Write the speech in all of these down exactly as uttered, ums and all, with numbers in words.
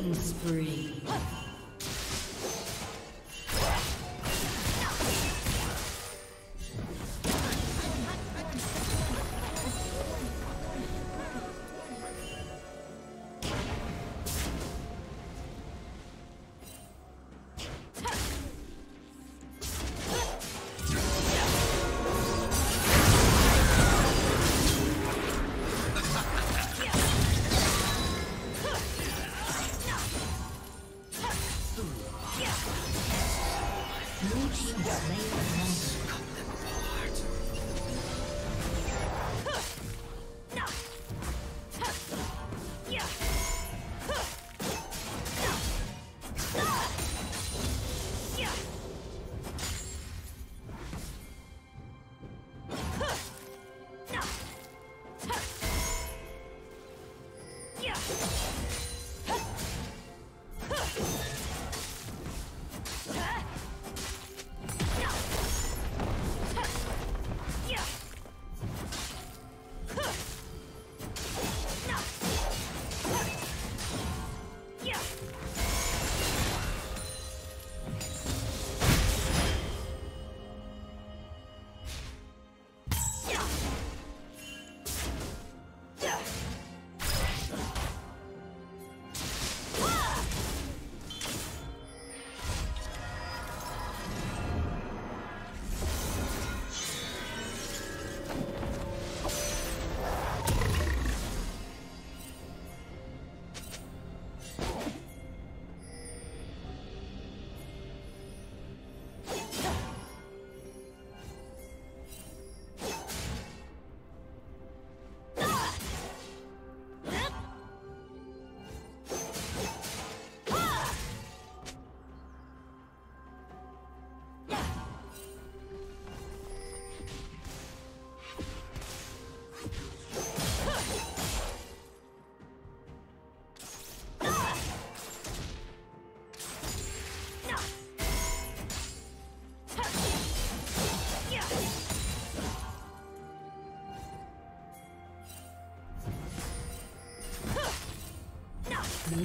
Killing spree. Blue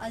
A